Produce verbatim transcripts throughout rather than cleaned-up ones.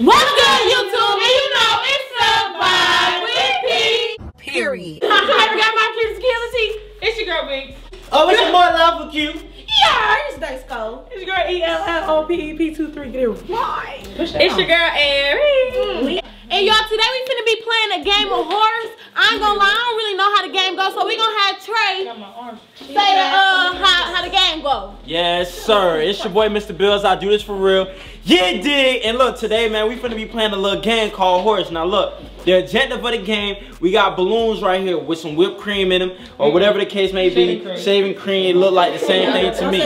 What's good, YouTube? And you know it's Survive with P. Period. I got my cute skeleton. It's your girl, Big. Oh, it's your boy, Love with Q. Yeah, it's nice cold. It's your girl, E L L O P E P two three. Get it right. It's your girl, Aries. And y'all, today we finna be playing a game of horse. I ain't gonna lie, I don't really know how the game goes, so we gonna have Trey say the, uh, how, how the game go. Yes, sir. It's your boy, Mister Bills. I do this for real. Yeah, dig. And look, today, man, we finna be playing a little game called horse. Now, look, the agenda for the game, we got balloons right here with some whipped cream in them, or whatever the case may be. Cream. Shaving cream look like the same thing to me.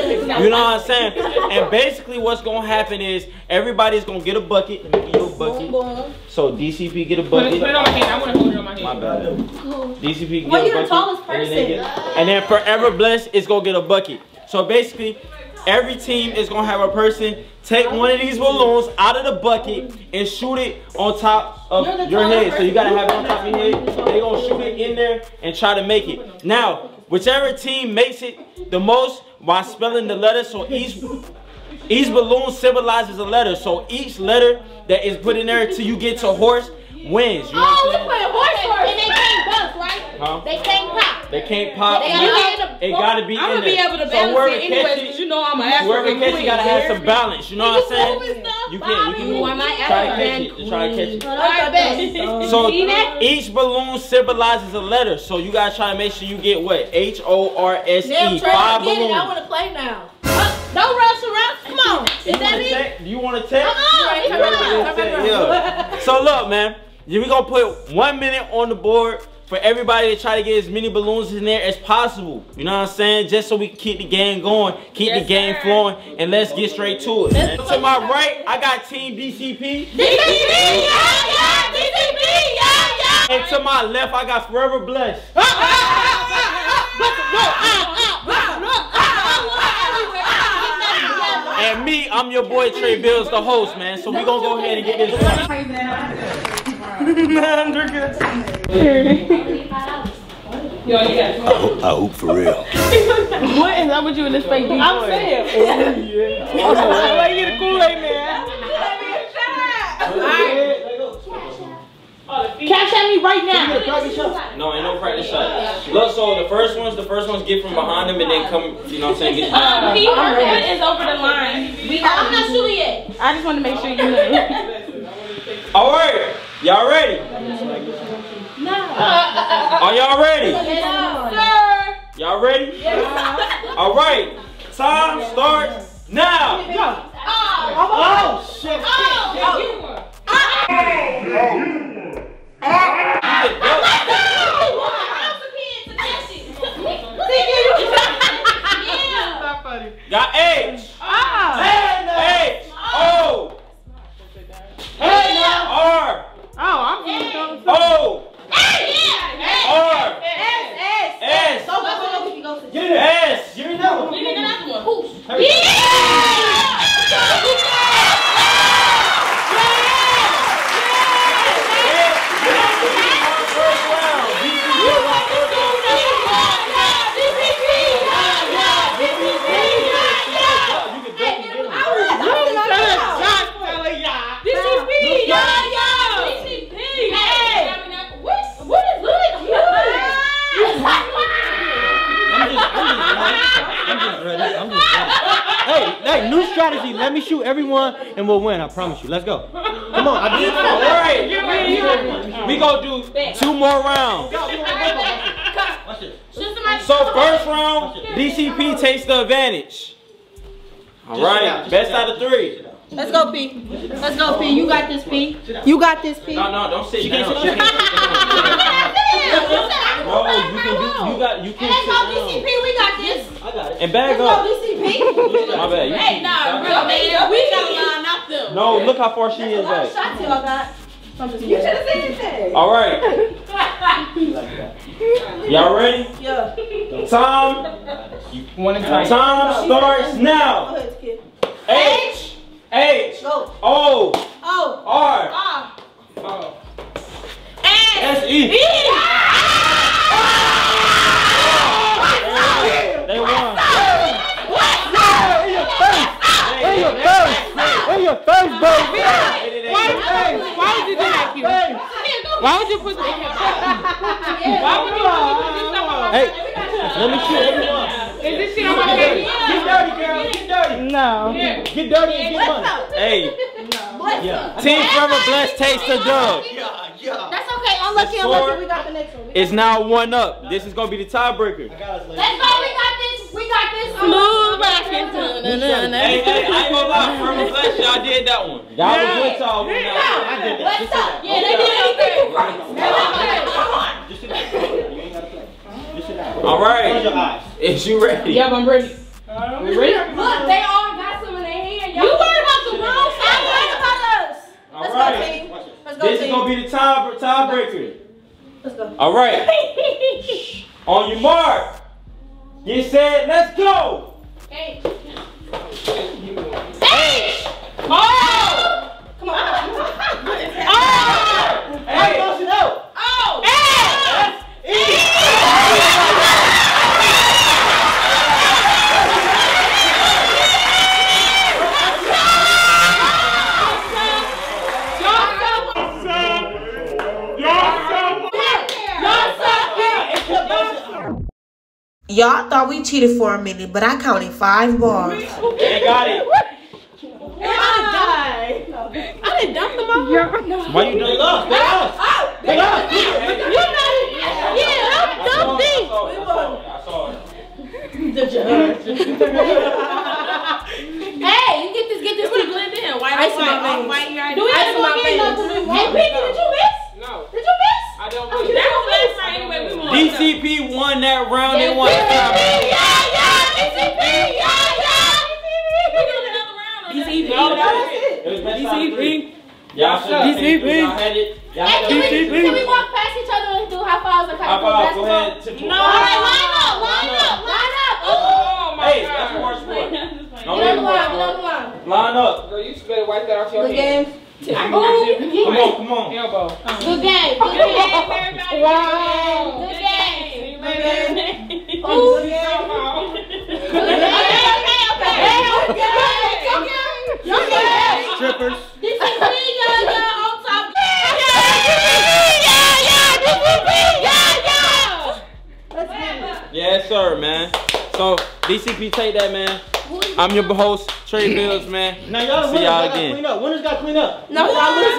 You know what I'm saying? And basically, what's gonna happen is everybody's gonna get a bucket. Let me get your bucket. So D C P get a bucket. Put it on my hand. I want to hold it on my hand. My bad. D C P get well, a you're bucket. The tallest person. And, get, and then Forever Blessed is gonna get a bucket. So basically, every team is gonna have a person take one of these balloons out of the bucket and shoot it on top of your head. So you gotta have it on top of your head. They're gonna shoot it in there and try to make it. Now, whichever team makes it the most by spelling the letter, so each each balloon symbolizes a letter. So each letter that is put in there till you get to horse wins. You know oh, we playing horse horse. And they can't bounce, right? Huh? They can't pop. They can't pop. They gotta it gotta be I'm in there. I'm gonna be able to balance so it anyways, because you know I'm an African whoever catch you gotta have some balance. You know what I'm saying? You can, you can try to catch it. Try to catch it. All right, best. So each balloon symbolizes a letter. So you gotta try to make sure you get what? H O R S E. Five balloons. I wanna play now. Don't rush around. Come on. Is that it? Do you wanna take? Uh-uh. So look, man. We're gonna put one minute on the board for everybody to try to get as many balloons in there as possible. You know what I'm saying? Just so we can keep the game going, keep yes, the game sir. flowing, and let's get straight to it. Let's to my right, I got Team D C P. D C P, yeah, yeah, D C P, yeah, yeah. And to my left, I got Forever Blessed. And me, I'm your boy Trey Bills, the host, man. So we're gonna go ahead and get this done. Man, they're good. I hope for real. What is up with you in this fake? I'm saying. Oh, yeah. I like you the Kool-Aid, man. Alright. Cash at me right now. No, ain't no practice shot. Look, so the first ones, the first ones get from behind them and then come, you know what I'm saying? Get um, he is over the line. I'm not shooting yet. I just want to make sure you know. Alright. Y'all ready? No. Are y'all ready? Yes, sir. Y'all ready? Yes. All right. Time starts now. Go. Oh, oh shit. Oh. Oh. Oh. Got H. H. O. R. Oh, I'm getting those. Oh! Yeah! S! S! S! So go, go, go, go. Get it! S! Give me that one. Give me that one. Poof! Yeah! Yeah! Hey, new strategy. Let me shoot everyone and we'll win. I promise you. Let's go. Come on. I did. All right. We gonna do two more rounds. So first round, D C P takes the advantage. All right. Best out of three. Let's go, P. Let's go, P. You got this, P. You got this, P. No, no, don't sit down. She can't. Bro, you can do, you got, you can and go D C P, we got this. I got it. And bag let's up. Go D C P. My bad. You hey, nah, real man, we got line, not them. No, look how far she is at. Shot you, I got. You should have seen that. All right. Y'all ready? Yeah. Time. Time starts now. H. H. O. O. R. R. R. S E. E. Ah! They won. Where your face? Where your face, bro? Where your face, bro? Why would you put this on my face? Why would you put this on my face? Hey, let me shoot everyone. Is this shit on my face? Get dirty, girl. Get dirty. No. Yeah. Get dirty and get money. Hey. What's yeah. up? Team Forever Blessed taste the dub. Yeah, yeah. That's okay. Unlucky, unlucky. We got the next one. It's now one up. This is going to be the tiebreaker. Let's go. We got this. We got this. Smooth rocking. Hey, hey, I ain't gonna lie. Forever Blessed, y'all did that one. Y'all yeah. was with y'all. Yeah. I did that. What's up? Yeah, they did anything right. Come on. Just sit down. You ain't got to play. Just sit down. All right. Close your eyes. Is you ready? Yeah, I'm ready. Uh, we ready? Look, they all got some in their hand. You worried about the wrong side. I'm worried about us. All Let's right. go, team. Let's go, this team. Is going to be the tie, tiebreaker. Let's go. All right. On your mark. You said, let's go. Hey. Hey. Oh. Come on. Oh. Hey. Oh. Hey. That's easy. Y'all thought we cheated for a minute, but I counted five bars. They got it. I died. I didn't dump them all. Yeah. Why you doing that? They lost. Oh, they lost. You know, yeah, I'm dumping. I saw it. The judge. Hey, you get this, get this. You blend in. White ice on my face. Do we have to get nothing? Hey, Pinky, did you miss? No. Did you miss? I don't know. That was last night anyway. We won. D C P won that round. They won the time. D C P, yeah, yeah. We got another round. D C P, that was it. D C P, y'all should. D C P, y'all had it. Can we walk past each other and do high fives and high fives? Go ahead. No. All right, line up, line up, line up. Oh my God. Hey, that's the worst one. Another line, another line. Line up. Girl, you should better wipe that out your hands. Come on, come on. Elbow. Good game. Good game, everybody. Wow. Good game. Good game. Good game. Okay, okay, okay. Good game. Good game. Good game. Strippers. This is me, y'all, y'all, on top. Yeah, yeah, yeah. This is me, y'all, y'all. Yes, sir, man. So, D C P, take that, man. I'm your host, Trey Bills, man. Now y'all, see y'all again. Winners got clean up. Winners got clean up. No, y'all lose.